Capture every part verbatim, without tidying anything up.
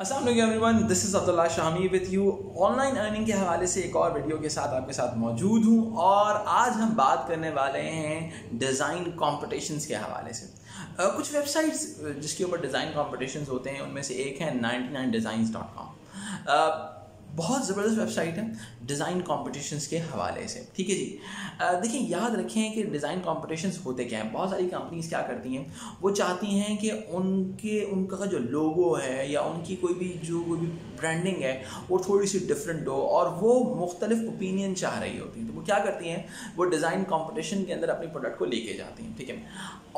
अस्सलाम वालेकुम everyone, this is Abdullah Shahmeer with you. Online earning के हवाले से एक और वीडियो के साथ आपके साथ मौजूद हूँ और आज हम बात करने वाले हैं डिज़ाइन कॉम्पिटिशन्स के हवाले से। uh, कुछ वेबसाइट्स जिसके ऊपर डिज़ाइन कॉम्पिटिशन्स होते हैं उनमें से एक है ninety nine designs dot com. uh, बहुत ज़बरदस्त वेबसाइट है डिज़ाइन कॉम्पिटिशन्स के हवाले से, ठीक है जी। uh, देखिए, याद रखें कि डिज़ाइन कॉम्पिटिशन्स होते क्या हैं। बहुत सारी कंपनीज़ क्या करती हैं, वो चाहती हैं कि उनके उनका जो लोगो है या उनकी कोई भी जो कोई भी ब्रांडिंग है वो थोड़ी सी डिफरेंट हो और वो मुख्तलिफ ओपिनियन चाह रही होती है, तो वो क्या करती हैं, वो डिज़ाइन कॉम्पिटिशन के अंदर अपने प्रोडक्ट को लेके जाती हैं, ठीक है।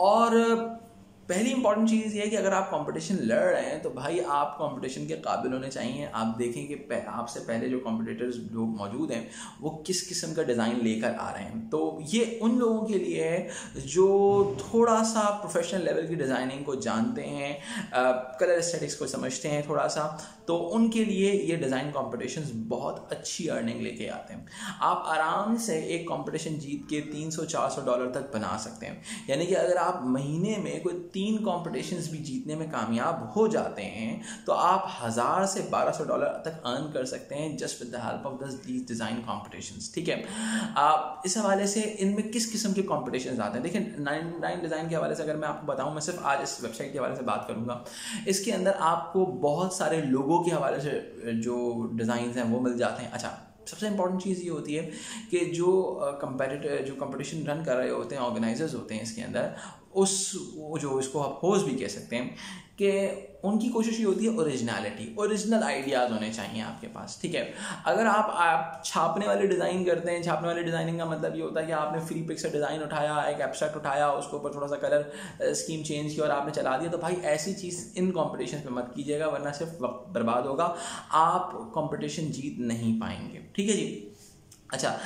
और पहली इंपॉर्टेंट चीज़ ये है कि अगर आप कंपटीशन लड़ रहे हैं तो भाई आप कंपटीशन के काबिल होने चाहिए। आप देखें कि आपसे पहले जो कॉम्पिटिटर्स लोग मौजूद हैं वो किस किस्म का डिज़ाइन लेकर आ रहे हैं। तो ये उन लोगों के लिए है जो थोड़ा सा प्रोफेशनल लेवल की डिज़ाइनिंग को जानते हैं, कलर एस्थेटिक्स को समझते हैं थोड़ा सा, तो उनके लिए ये डिज़ाइन कॉम्पिटिशन्स बहुत अच्छी अर्निंग लेके आते हैं। आप आराम से एक कॉम्पिटिशन जीत के तीन सौ चार सौ डॉलर तक बना सकते हैं। यानी कि अगर आप महीने में कोई तीन कॉम्पिटिशन्स भी जीतने में कामयाब हो जाते हैं तो आप हज़ार से बारह सौ डॉलर तक अर्न कर सकते हैं just with the help of these design competitions, ठीक है। आप इस हवाले से इनमें किस किस्म के कॉम्पिटिशन्स आते हैं, देखिए नाइंटी नाइन डिज़ाइन के हवाले से अगर मैं आपको बताऊं, मैं सिर्फ आज इस वेबसाइट के हवाले से बात करूँगा। इसके अंदर आपको बहुत सारे लोगों के हवाले से जो डिज़ाइन हैं वो मिल जाते हैं। अच्छा, सबसे इंपॉर्टेंट चीज़ ये होती है कि जो कंपेटिटर जो कंपटीशन रन कर रहे होते हैं ऑर्गेनाइजर्स होते हैं इसके अंदर, उस जो इसको आप होस्ट भी कह सकते हैं, कि उनकी कोशिश ये होती है ओरिजिनलिटी, ओरिजिनल आइडियाज़ होने चाहिए आपके पास, ठीक है। अगर आप आप छापने वाले डिज़ाइन करते हैं, छापने वाले डिज़ाइनिंग का मतलब ये होता है कि आपने फ्री पिक से डिज़ाइन उठाया, एक एब्स्ट्रैक्ट उठाया, उसके ऊपर थोड़ा सा कलर स्कीम चेंज किया और आपने चला दिया, तो भाई ऐसी चीज़ इन कॉम्पिटिशन में मत कीजिएगा वरना सिर्फ वक्त बर्बाद होगा, आप कॉम्पिटिशन जीत नहीं पाएंगे, ठीक है जी। अच्छा,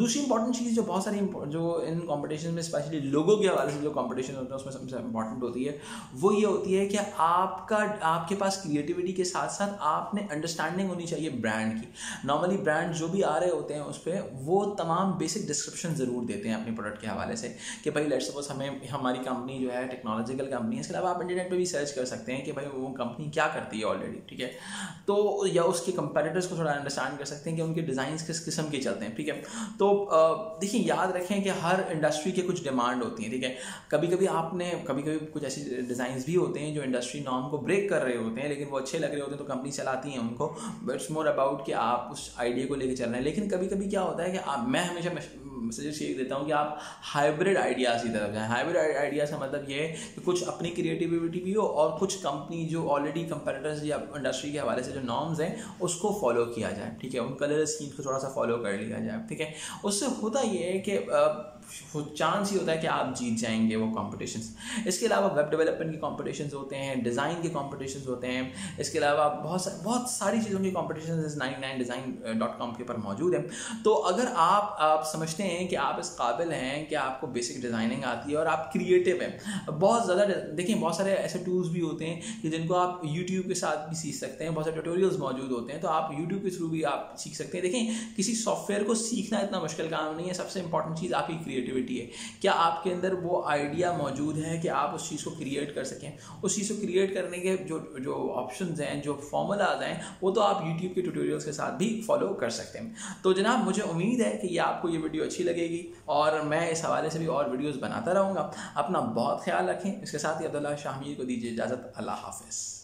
दूसरी इंपॉर्टेंट चीज़ जो बहुत सारी जो इन कॉम्पिटिशन में स्पेशली लोगों के हवाले से जो कॉम्पिटिशन होता है उसमें सबसे इंपॉर्टेंट होती है वो ये होती है कि आपका आपके पास क्रिएटिविटी के साथ साथ आपने अंडरस्टैंडिंग होनी चाहिए ब्रांड की। नॉर्मली ब्रांड जो भी आ रहे होते हैं उस पर वो तमाम बेसिक डिस्क्रिप्शन ज़रूर देते हैं अपने प्रोडक्ट के हवाले से कि भाई लेट्स सपोज हमें हमारी कंपनी जो है टेक्नोलॉजिकल कंपनी है, इसके अलावा आप इंटरनेट पर भी सर्च कर सकते हैं कि भाई वो कंपनी क्या करती है ऑलरेडी, ठीक है। तो या उसके कंपेटिटर्स को थोड़ा अंडरस्टैंड कर सकते हैं कि उनके डिज़ाइंस किस किस्म के चलते हैं, ठीक है। तो देखिए, याद रखें कि हर इंडस्ट्री के कुछ डिमांड होती हैं, ठीक है। कभी कभी आपने कभी कभी कुछ ऐसी डिज़ाइंस भी होते हैं जो इंडस्ट्री नॉर्म को ब्रेक कर रहे होते हैं लेकिन वो अच्छे लग रहे होते हैं तो कंपनी चलाती है उनको, बट इट्स मोर अबाउट कि आप उस आइडिया को लेकर चल रहे हैं। लेकिन कभी कभी क्या होता है कि आप मैं हमेशा सजेस्ट ये देता हूँ कि आप हाइब्रिड आइडियाज़ की तरफ जाएँ। हाइब्रिड आइडियाज़ का मतलब ये है कि कुछ अपनी क्रिएटिविटी भी हो और कुछ कंपनी जो ऑलरेडी कंपेटिटर्स या इंडस्ट्री के हवाले से जो नॉर्म्स हैं उसको फॉलो किया जाए, ठीक है। उन कलर स्कीम्स को थोड़ा सा फॉलो कर लिया जाए, ठीक है। उससे होता ये है कि चांस ही होता है कि आप जीत जाएंगे वो कॉम्पिटिशन्स। इसके अलावा वेब डेवलपमेंट के कॉम्पिटिशन्स होते हैं, डिज़ाइन के कॉम्पिटिशन्स होते हैं, इसके अलावा बहुत सा, बहुत सारी चीज़ों के competitions ninety nine design dot com के ऊपर मौजूद हैं। तो अगर आप आप समझते हैं कि आप इस काबिल हैं कि आपको बेसिक डिज़ाइनिंग आती है और आप क्रिएटिव हैं, बहुत ज़्यादा देखिए बहुत सारे ऐसे टूल्स भी होते हैं कि जिनको आप यूट्यूब के साथ भी सीख सकते हैं, बहुत सारे ट्यूटोरियल्स मौजूद होते हैं तो आप यूट्यूब के थ्रू भी आप सीख सकते हैं। देखें, किसी सॉफ्टवेयर को सीखना इतना मुश्किल काम नहीं है, सबसे इंपॉर्टेंट चीज़ आपकी क्रिएटिविटी है। क्या आपके अंदर वो आइडिया मौजूद है कि आप उस चीज़ को क्रिएट कर सकें। उस चीज़ को क्रिएट करने के जो जो ऑप्शंस हैं, जो फॉर्मूलाज हैं, वो तो आप यूट्यूब के ट्यूटोरियल्स के साथ भी फॉलो कर सकते हैं। तो जनाब, मुझे उम्मीद है कि ये आपको ये वीडियो अच्छी लगेगी और मैं इस हवाले से भी और वीडियोज़ बनाता रहूँगा। अपना बहुत ख्याल रखें। इसके साथ ही अब्दुल्ला शाहमीर को दीजिए इजाज़त। अल्लाह हाफिज़।